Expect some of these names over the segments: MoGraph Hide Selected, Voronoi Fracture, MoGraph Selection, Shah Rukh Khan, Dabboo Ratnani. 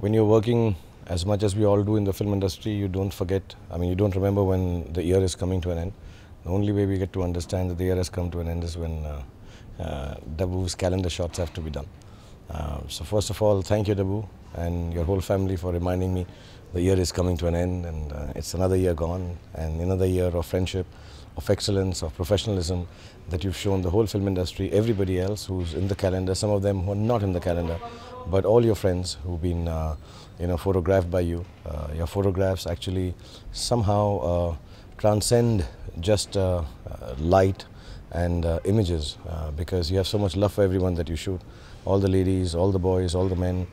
When you're working as much as we all do in the film industry, you don't forget, you don't remember when the year is coming to an end. The only way we get to understand that the year has come to an end is when Dabboo's calendar shots have to be done. So first of all, thank you, Dabboo, and your whole family for reminding me the year is coming to an end, and it's another year gone, and another year of friendship, of excellence, of professionalism that you've shown the whole film industry, everybody else who's in the calendar, some of them who are not in the calendar, but all your friends who've been photographed by you. Your photographs actually somehow transcend just light and images, because you have so much love for everyone that you shoot, all the ladies, all the boys, all the men,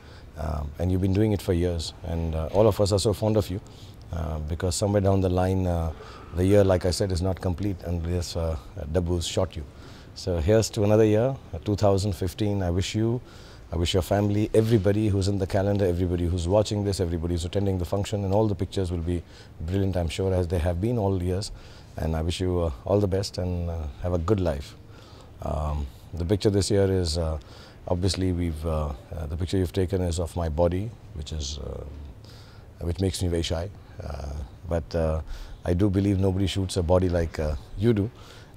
and you've been doing it for years, and all of us are so fond of you, because somewhere down the line, the year, like I said, is not complete unless Dabboo's shot you. So here's to another year, 2015. I wish you, I wish your family, everybody who's in the calendar, everybody who's watching this, everybody who's attending the function, and all the pictures will be brilliant, I'm sure, as they have been all years. And I wish you all the best, and have a good life. The picture this year is, obviously, the picture you've taken is of my body, which makes me very shy. But I do believe nobody shoots a body like you do.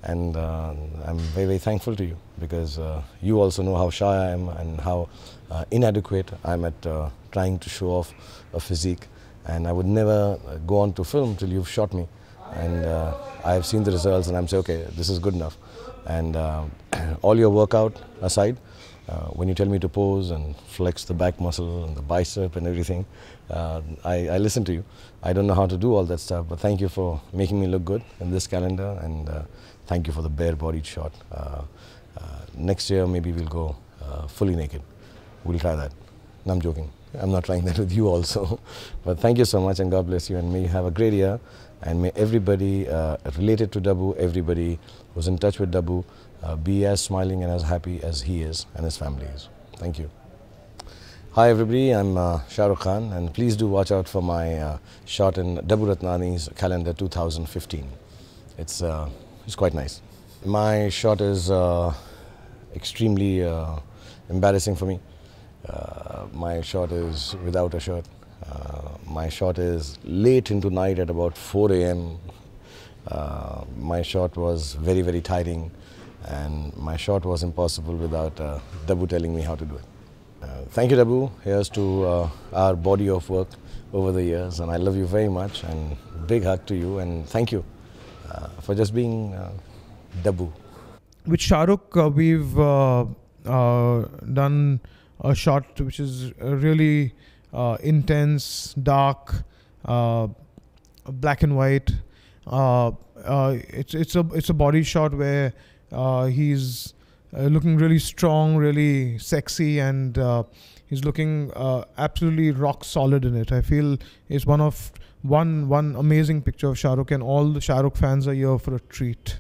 And I'm very, very thankful to you, because you also know how shy I am and how inadequate I am at trying to show off a physique. And I would never go on to film till you've shot me. And I have seen the results, and I'm saying, okay, this is good enough. And all your workout aside, when you tell me to pose and flex the back muscle and the bicep and everything, I listen to you. I don't know how to do all that stuff, but thank you for making me look good in this calendar, and thank you for the bare-bodied shot. Next year, maybe we'll go fully naked. We'll try that. No, I'm joking. I'm not trying that with you also. But thank you so much, and God bless you, and may you have a great year. And may everybody related to Dabboo, everybody who's in touch with Dabboo, be as smiling and as happy as he is and his family is. Thank you. Hi everybody, I'm Shah Rukh Khan, and please do watch out for my shot in Dabboo Ratnani's calendar 2015. It's quite nice. My shot is extremely embarrassing for me. My shot is without a shirt. My shot is late into night at about 4 a.m. My shot was very, very tiring, and my shot was impossible without Dabboo telling me how to do it. Thank you, Dabboo. Here's to our body of work over the years, and I love you very much, and big hug to you, and thank you for just being Dabboo. With Shah Rukh, we've done a shot which is really intense, dark, black and white. It's a body shot where he's looking really strong, really sexy, and he's looking absolutely rock solid in it. I feel it's one amazing picture of Shah Rukh, and all the Shah Rukh fans are here for a treat.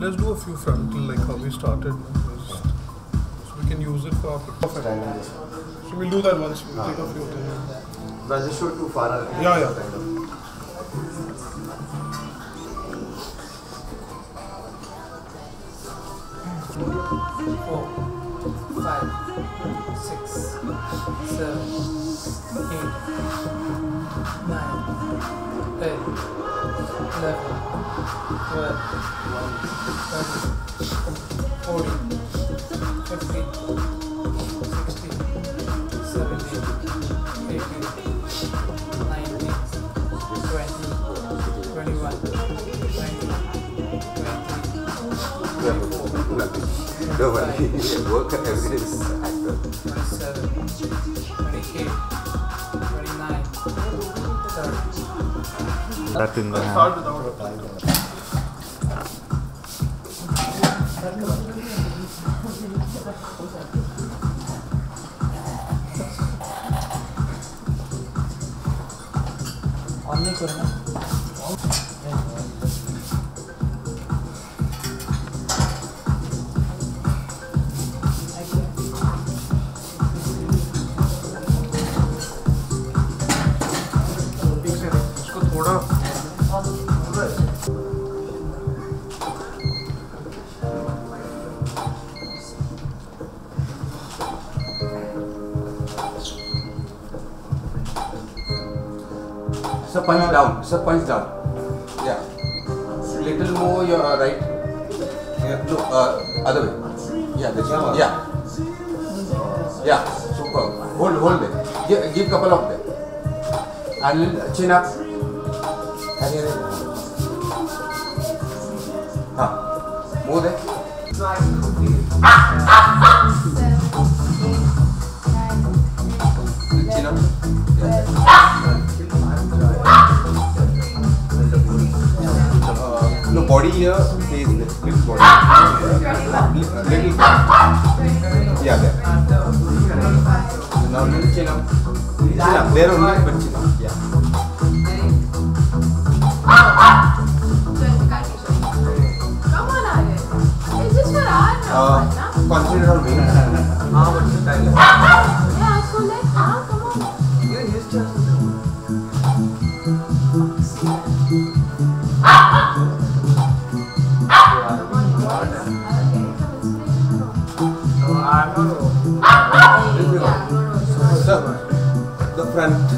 Let's do a few frontal, like how we started. So we can use it for our perfect. So we'll do that once we take a few things. Does it show too far? Yeah, yeah. Work evidence actor. 29, 30. Punch down, sir, punch down. Yeah. Little more your right. Yeah, no, other way. Yeah, the jump. Yeah. Yeah, super. Hold it. Give couple of them. And chin up. And here. Huh. Move it. Chin up. Yeah. No body here, face little body. Little body. Yeah, there. Now little chin up. Chin up, there only, but chin up. Yeah. Come on, Arya. Is this for our now? Concentrate on me. Yeah, so let's come on. You're used to it. The front is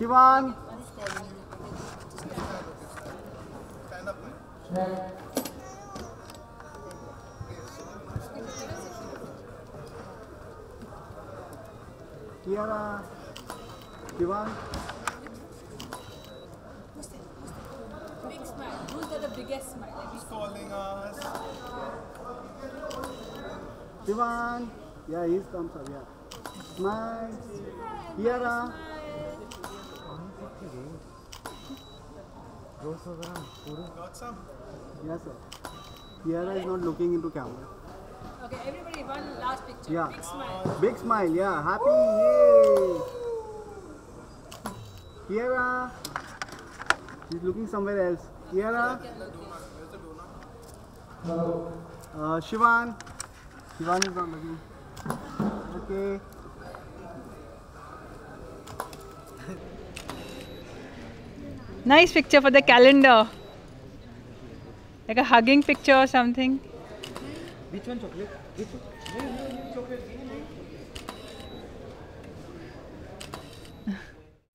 Shivan. Stand up. Kiara. Shivan. Big smile. Who's got the biggest smile? Who's calling us? Shivan. Yeah, he's comes up. Yeah. Smile. Kiara. Got some? Yes, sir. Kiara is not looking into camera. Okay, everybody, one last picture. Yeah. Big smile. Big smile, yeah. Happy. Woo! Yay. Kiara. She's looking somewhere else. Kiara. Shivan. Shivan is not looking. Okay. Nice picture for the calendar. Like a hugging picture or something. Which one chocolate? Which one?